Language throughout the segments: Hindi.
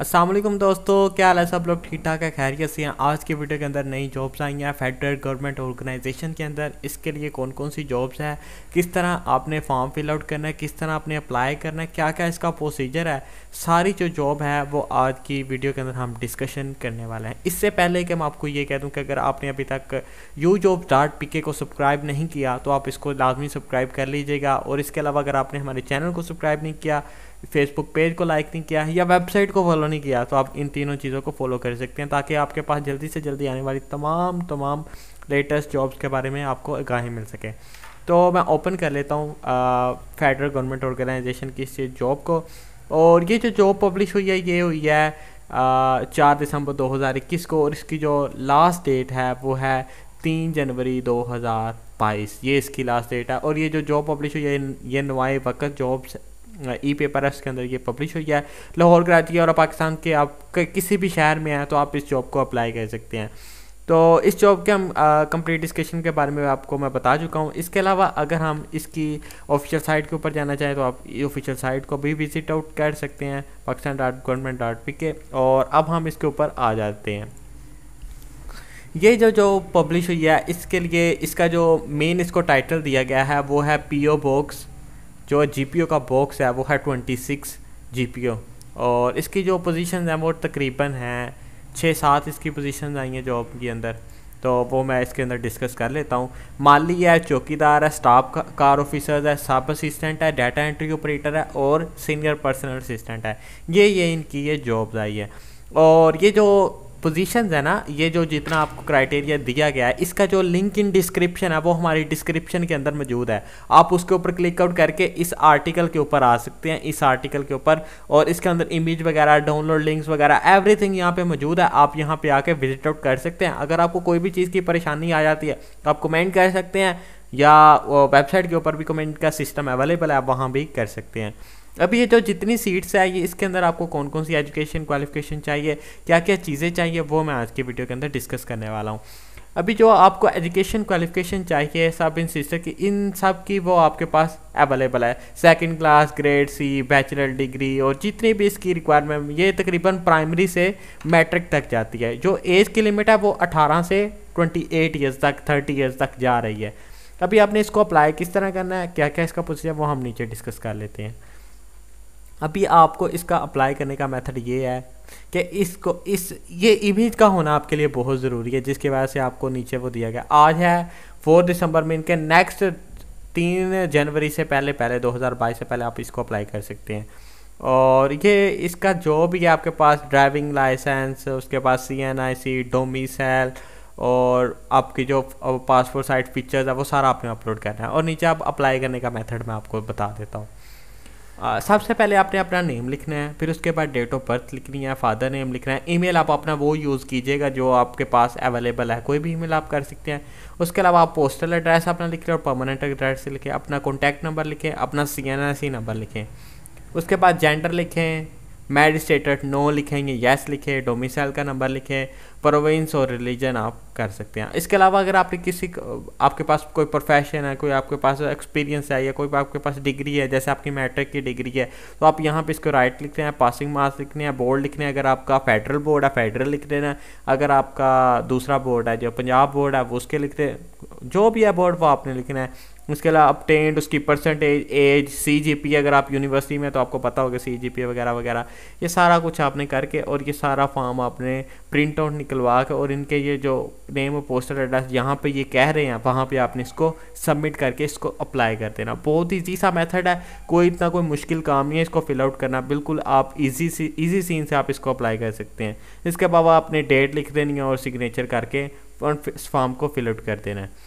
अस्सलाम वालेकुम दोस्तों, क्या हाल है? सब लोग ठीक ठाक है, खैरियत से हैं। आज के वीडियो के अंदर नई जॉब्स आई हैं फेडरल गवर्नमेंट ऑर्गेनाइजेशन के अंदर। इसके लिए कौन कौन सी जॉब्स है, किस तरह आपने फॉर्म फिल आउट करना है, किस तरह आपने अप्लाई करना है, क्या क्या इसका प्रोसीजर है, सारी जो जॉब है वो आज की वीडियो के अंदर हम डिस्कशन करने वाले हैं। इससे पहले कि मैं आपको ये कह दूँ कि अगर आपने अभी तक ujobs.pk को सब्सक्राइब नहीं किया तो आप इसको लाजमी सब्सक्राइब कर लीजिएगा। और इसके अलावा अगर आपने हमारे चैनल को सब्सक्राइब नहीं किया, फेसबुक पेज को लाइक नहीं किया या वेबसाइट को फॉलो नहीं किया तो आप इन तीनों चीज़ों को फॉलो कर सकते हैं, ताकि आपके पास जल्दी से जल्दी आने वाली तमाम लेटेस्ट जॉब्स के बारे में आपको आगाही मिल सके। तो मैं ओपन कर लेता हूँ फेडरल गवर्नमेंट ऑर्गेनाइजेशन की इस जॉब को। और ये जो जॉब पब्लिश हुई है ये हुई है 4 दिसंबर 2021 को, और इसकी जो लास्ट डेट है वो है 3 जनवरी 2022। ये इसकी लास्ट डेट है। और ये जो जॉब पब्लिश हुई है ये नवाए वक़्त जॉब्स ई-पेपर एप्स के अंदर ये पब्लिश हुई है। लाहौर, कराची और पाकिस्तान के आप किसी भी शहर में हैं तो आप इस जॉब को अप्लाई कर सकते हैं। तो इस जॉब के हम कंप्लीट डिस्कशन के बारे में आपको मैं बता चुका हूँ। इसके अलावा अगर हम इसकी ऑफिशियल साइट के ऊपर जाना चाहें तो आप ऑफिशियल साइट को भी विजिट आउट कर सकते हैं, Pakistan dot government dot P K. और अब हम इसके ऊपर आ जाते हैं। ये जो पब्लिश हुई है इसके लिए इसका जो मेन इसको टाइटल दिया गया है वो है PO बॉक्स, जो GPO का बॉक्स है वो है 26 GPO। और इसकी जो पोजीशन हैं वो तकरीबन हैं 6-7 इसकी पोजीशन आई हैं जॉब के अंदर, तो वो मैं इसके अंदर डिस्कस कर लेता हूँ। माली है, चौकीदार है, स्टाफ कार ऑफिसर्स है, सब असिस्टेंट है, डाटा एंट्री ऑपरेटर है और सीनियर पर्सनल असिस्टेंट है। ये इनकी ये जॉब्स आई है। और ये जो पोजीशंस है ना, ये जो जितना आपको क्राइटेरिया दिया गया है इसका जो लिंक इन डिस्क्रिप्शन है वो हमारी डिस्क्रिप्शन के अंदर मौजूद है। आप उसके ऊपर क्लिक आउट करके इस आर्टिकल के ऊपर आ सकते हैं, इस आर्टिकल के ऊपर। और इसके अंदर इमेज वगैरह, डाउनलोड लिंक्स वगैरह एवरीथिंग यहाँ पे मौजूद है। आप यहाँ पे आके विजिट आउट कर सकते हैं। अगर आपको कोई भी चीज़ की परेशानी आ जाती है तो आप कमेंट कर सकते हैं, या वेबसाइट के ऊपर भी कमेंट का सिस्टम अवेलेबल है, आप वहाँ भी कर सकते हैं। अभी ये जो जितनी सीट्स है ये इसके अंदर आपको कौन कौन सी एजुकेशन क्वालिफिकेशन चाहिए, क्या क्या चीज़ें चाहिए, वो मैं आज की वीडियो के अंदर डिस्कस करने वाला हूँ। अभी जो आपको एजुकेशन क्वालिफिकेशन चाहिए सब इंस्टीट्यूट की, इन सब की वो आपके पास अवेलेबल है। Second class, grade C, bachelor degree और जितनी भी इसकी रिक्वायरमेंट, ये तकरीबन प्राइमरी से मैट्रिक तक जाती है। जो एज की लिमिट है वो 18 से 28 ईयर्स तक, 30 ईयर्स तक जा रही है। अभी आपने इसको अप्लाई किस तरह करना है, क्या क्या इसका प्रोसीजर, वो हम नीचे डिस्कस कर लेते हैं। अभी आपको इसका अप्लाई करने का मेथड ये है कि ये इमेज का होना आपके लिए बहुत ज़रूरी है, जिसकी वजह से आपको नीचे वो दिया गया। आज है 4 दिसंबर में, इनके नेक्स्ट 3 जनवरी से पहले 2022 से पहले आप इसको अप्लाई कर सकते हैं। और ये इसका जो भी है आपके पास ड्राइविंग लाइसेंस, उसके पास CNIC, डोमिसाइल और आपकी जो पासपोर्ट साइज पिक्चर्स है वो सारा आपने अपलोड करना है। और नीचे आप अप्लाई करने का मेथड मैं आपको बता देता हूँ। सबसे पहले आपने अपना नेम लिखना है, फिर उसके बाद डेट ऑफ बर्थ लिखनी है, फादर नेम लिखना है। ईमेल आप अपना वो यूज़ कीजिएगा जो आपके पास अवेलेबल है, कोई भी ईमेल आप कर सकते हैं। उसके अलावा आप पोस्टल एड्रेस अपना लिखें और परमानेंट एड्रेस लिखें, अपना कॉन्टैक्ट नंबर लिखें, अपना CNIC नंबर लिखें। उसके बाद जेंडर लिखें, मैरिज स्टेटस नो लिखेंगे, येस लिखें, डोमिसाइल का नंबर लिखें, प्रोविंस और रिलीजन आप कर सकते हैं। इसके अलावा अगर आपने आपके पास कोई प्रोफेशन है, कोई आपके पास एक्सपीरियंस है या कोई आपके पास डिग्री है, जैसे आपकी मैट्रिक की डिग्री है तो आप यहाँ पे इसको राइट लिखते हैं, पासिंग मार्क्स लिखने हैं, बोर्ड लिखने हैं। अगर आपका फेडरल बोर्ड है फेडरल लिख देना, अगर आपका दूसरा बोर्ड है जो पंजाब बोर्ड है वो उसके लिख दे, जो भी है बोर्ड वो आपने लिखना है। उसके अलावा अपटेंड, उसकी परसेंटेज, एज, CGPA अगर आप यूनिवर्सिटी में तो आपको पता होगा CGPA वगैरह वगैरह, ये सारा कुछ आपने करके और ये सारा फॉर्म आपने प्रिंट आउट निकलवा के और इनके ये जो नेम और पोस्टल एड्रेस यहाँ पे ये कह रहे हैं वहाँ पे आपने इसको सबमिट करके इसको अप्लाई कर देना। बहुत ईजी सा मेथड है, कोई मुश्किल काम नहीं है इसको फिल आउट करना। बिल्कुल आप ईजी सीन से आप इसको अप्लाई कर सकते हैं। इसके अलावा आपने डेट लिख देनी है और सिग्नेचर करके इस फॉर्म को फिल आउट कर देना है।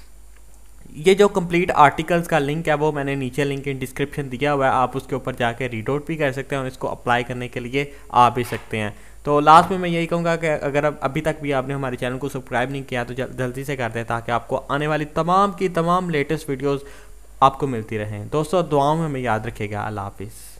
ये जो कंप्लीट आर्टिकल्स का लिंक है वो मैंने नीचे लिंक इन डिस्क्रिप्शन दिया हुआ है, आप उसके ऊपर जाके रीड आउट भी कर सकते हैं और इसको अप्लाई करने के लिए आ भी सकते हैं। तो लास्ट में मैं यही कहूँगा कि अगर अभी तक भी आपने हमारे चैनल को सब्सक्राइब नहीं किया तो जल्दी से कर दें, ताकि आपको आने वाली तमाम लेटेस्ट वीडियोज़ आपको मिलती रहें। दोस्तों, दुआओं में हमें याद रखिएगा। अल्लाह हाफिज़।